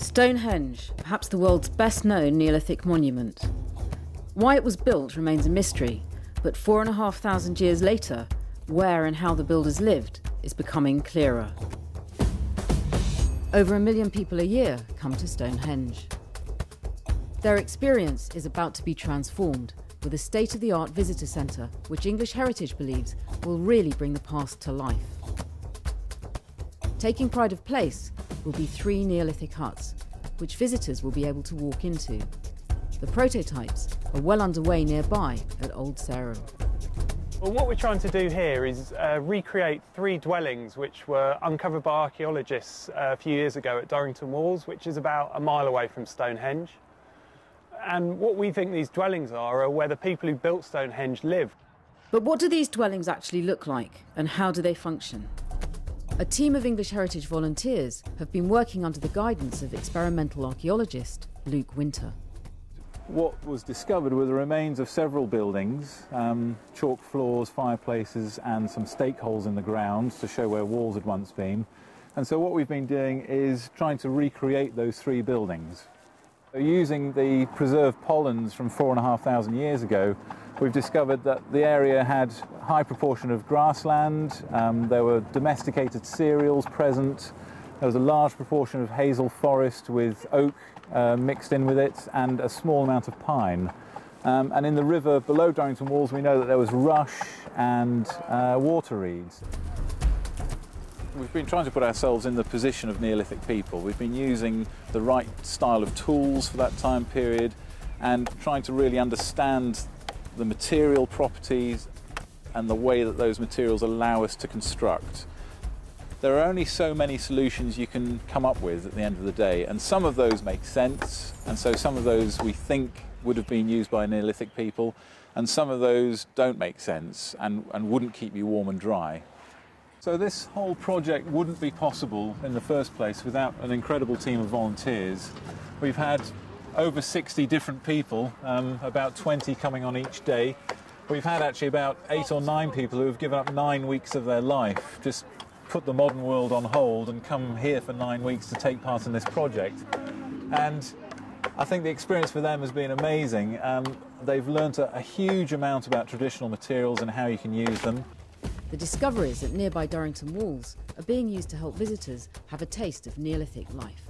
Stonehenge, perhaps the world's best-known Neolithic monument. Why it was built remains a mystery, but 4,500 years later, where and how the builders lived is becoming clearer. Over 1 million people a year come to Stonehenge. Their experience is about to be transformed with a state-of-the-art visitor centre, which English Heritage believes will really bring the past to life. Taking pride of place will be 3 Neolithic huts, which visitors will be able to walk into. The prototypes are well underway nearby at Old Sarum. Well, what we're trying to do here is recreate 3 dwellings which were uncovered by archaeologists a few years ago at Durrington Walls, which is about a mile away from Stonehenge. And what we think these dwellings are where the people who built Stonehenge lived. But what do these dwellings actually look like, and how do they function? A team of English Heritage volunteers have been working under the guidance of experimental archaeologist Luke Winter. What was discovered were the remains of several buildings, chalk floors, fireplaces and some stake holes in the ground to show where walls had once been. And so what we've been doing is trying to recreate those 3 buildings. Using the preserved pollens from 4,500 years ago, we've discovered that the area had a high proportion of grassland, there were domesticated cereals present, there was a large proportion of hazel forest with oak mixed in with it, and a small amount of pine. And in the river below Durrington Walls, we know that there was rush and water reeds. We've been trying to put ourselves in the position of Neolithic people. We've been using the right style of tools for that time period and trying to really understand the material properties and the way that those materials allow us to construct. There are only so many solutions you can come up with at the end of the day, and some of those make sense, and so some of those we think would have been used by Neolithic people, and some of those don't make sense and wouldn't keep you warm and dry. So this whole project wouldn't be possible in the first place without an incredible team of volunteers. We've had over 60 different people, about 20 coming on each day. We've had actually about 8 or 9 people who have given up 9 weeks of their life, just put the modern world on hold and come here for 9 weeks to take part in this project. And I think the experience for them has been amazing. They've learnt a huge amount about traditional materials and how you can use them. The discoveries at nearby Durrington Walls are being used to help visitors have a taste of Neolithic life.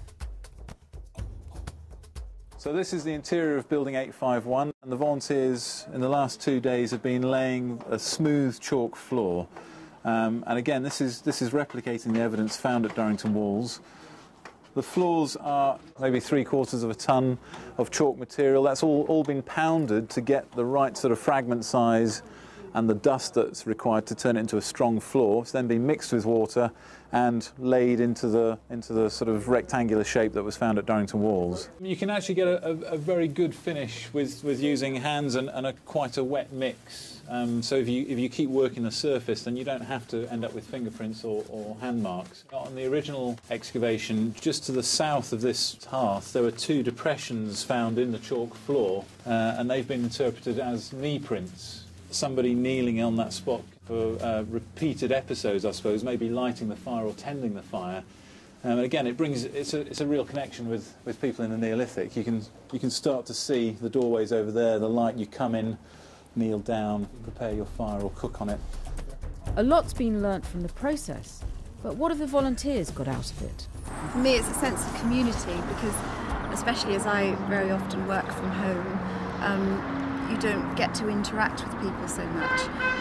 So this is the interior of building 851, and the volunteers in the last 2 days have been laying a smooth chalk floor. And again, this is replicating the evidence found at Durrington Walls. The floors are maybe 3/4 of a tonne of chalk material. That's all been pounded to get the right sort of fragment size and the dust that's required to turn it into a strong floor. It's then been mixed with water and laid into the sort of rectangular shape that was found at Durrington Walls. You can actually get a very good finish with using hands and quite a wet mix. So if you keep working the surface, then you don't have to end up with fingerprints or hand marks. On the original excavation, just to the south of this hearth, there were 2 depressions found in the chalk floor, and they've been interpreted as knee prints. Somebody kneeling on that spot for repeated episodes, I suppose, maybe lighting the fire or tending the fire. And again, it's a real connection with people in the Neolithic. You can start to see the doorways over there, the light you come in, kneel down, prepare your fire or cook on it. A lot's been learnt from the process, but what have the volunteers got out of it? For me, it's a sense of community, because especially as I very often work from home, you don't get to interact with people so much.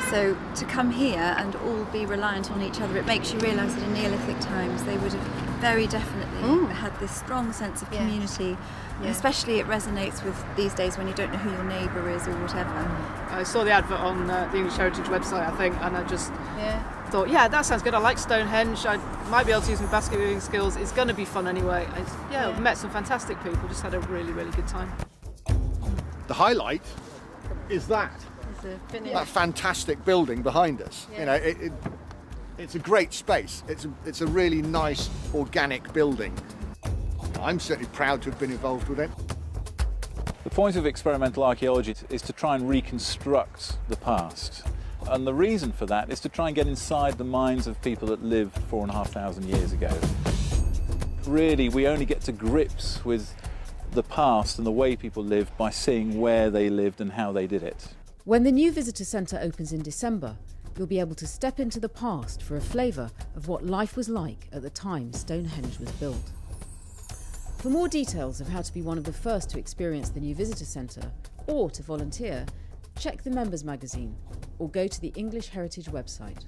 So to come here and all be reliant on each other, it makes you realise that in Neolithic times they would have very definitely had this strong sense of community. Yeah. Yeah. Especially it resonates with these days when you don't know who your neighbour is or whatever. I saw the advert on the English Heritage website, I think, and I just thought, yeah, that sounds good. I like Stonehenge. I might be able to use my basket weaving skills. It's going to be fun anyway. I met some fantastic people, just had a really, really good time. The highlight is that fantastic building behind us. Yeah. You know, it's a great space. It's a really nice organic building. I'm certainly proud to have been involved with it. The point of experimental archaeology is to try and reconstruct the past, and the reason for that is to try and get inside the minds of people that lived 4,500 years ago. really we only get to grips with the past and the way people lived by seeing where they lived and how they did it. When the new visitor centre opens in December, you'll be able to step into the past for a flavour of what life was like at the time Stonehenge was built. For more details of how to be one of the first to experience the new visitor centre, or to volunteer, check the Members magazine, or go to the English Heritage website.